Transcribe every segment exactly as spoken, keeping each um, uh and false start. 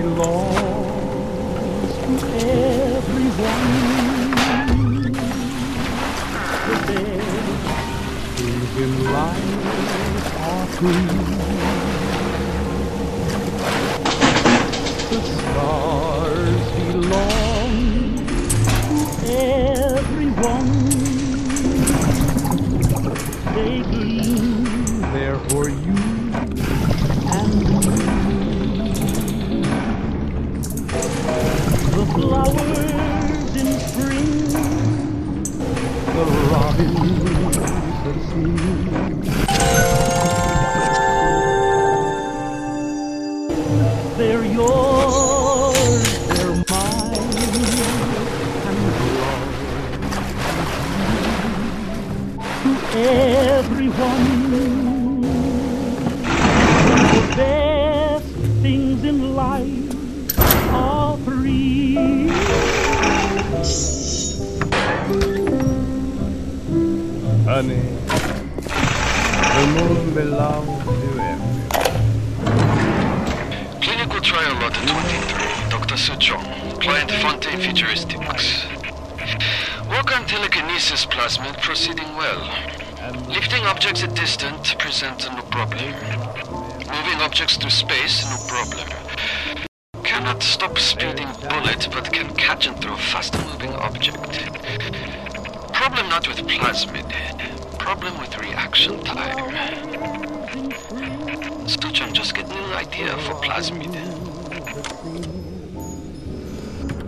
belongs to everyone. The best things in life are free. The stars belong to everyone. They gleam there for you and me. The flowers in spring, the robins that sing. They're yours, they're mine, and belong to everyone. The best things in life. Honey, the moon belongs to everyone. Clinical trial lot twenty-three, Doctor Su Chong, client Fontaine Futuristics. Work on telekinesis plasmid proceeding well. Lifting objects at distance presents no problem. Moving objects to space, no problem. Cannot stop speeding bullet, but can catch and throw faster-moving object. Problem not with plasmid, problem with reaction time. Su Chong just get new idea for plasmid.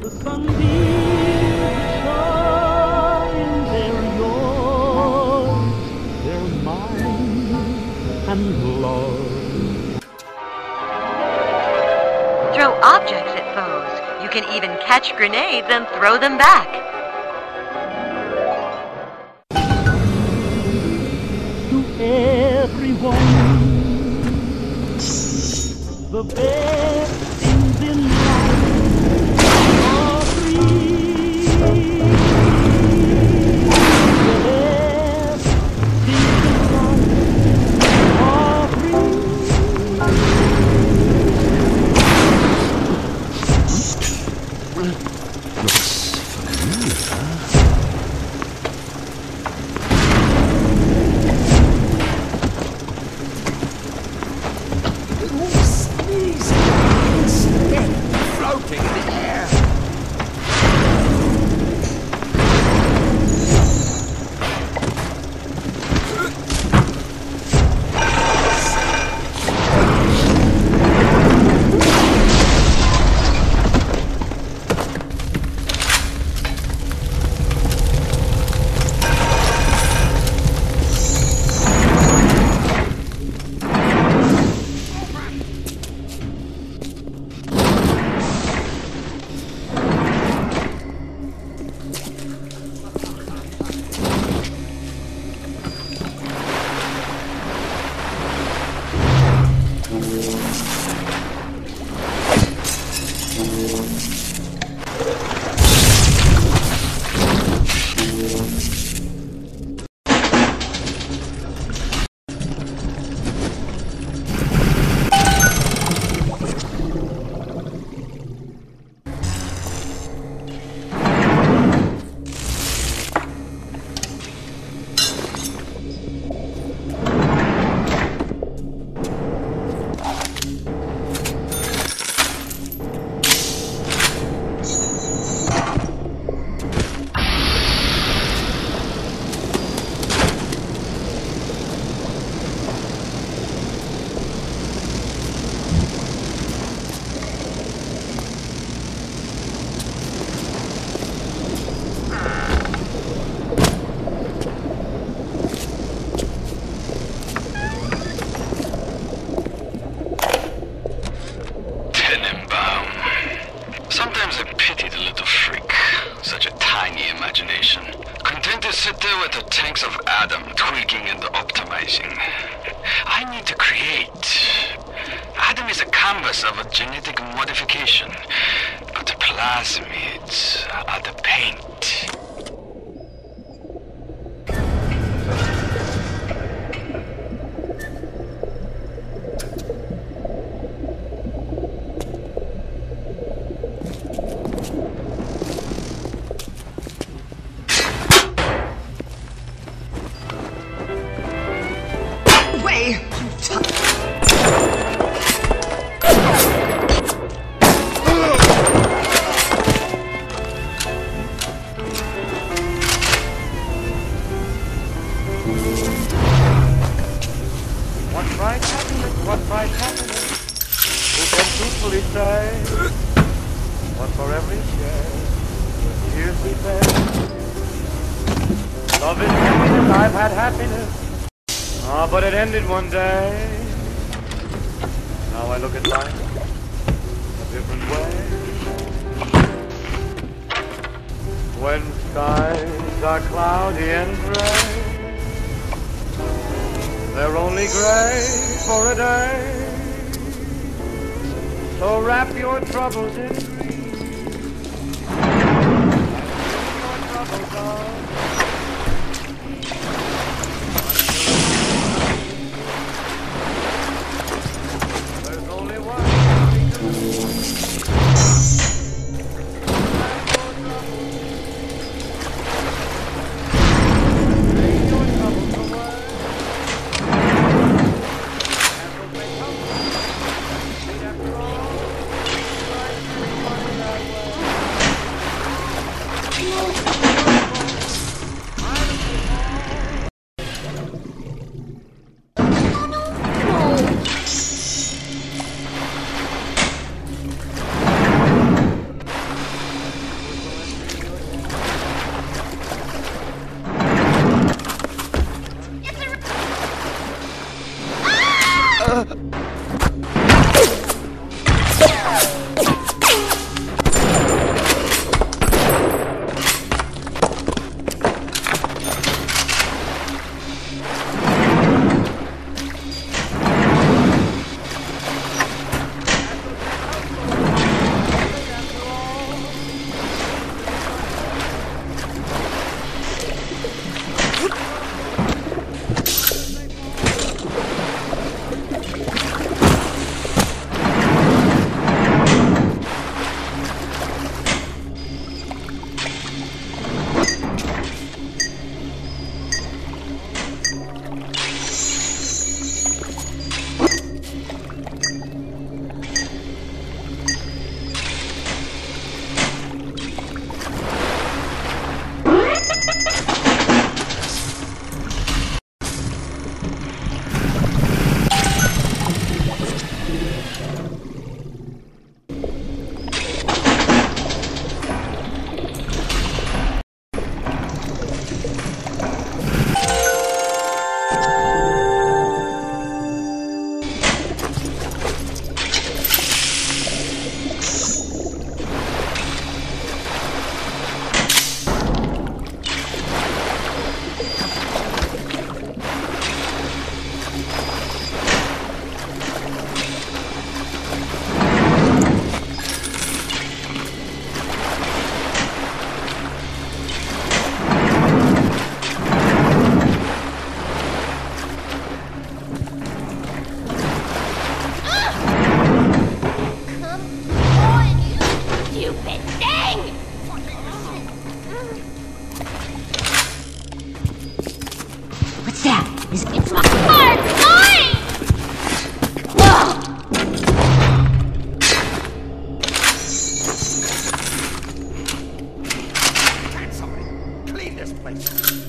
The sun beams shine, they're yours, they're mine, and love. Throw objects at foes. You can even catch grenades and throw them back. Everyone, the best things in life are free. The best things in life are free. Looks familiar. day, one for every share. Years we pass. Love is happiness, I've had happiness. Ah, but it ended one day. Now I look at life a different way. When skies are cloudy and gray, they're only gray for a day. So wrap your troubles in green. Your troubles are. There's only one thing to do. Take your troubles away. And we'll make up.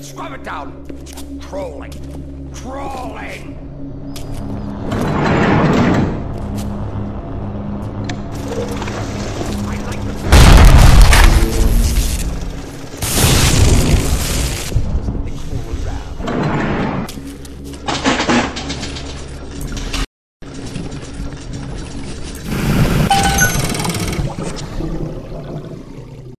Scrub it down! Trolling! Troll!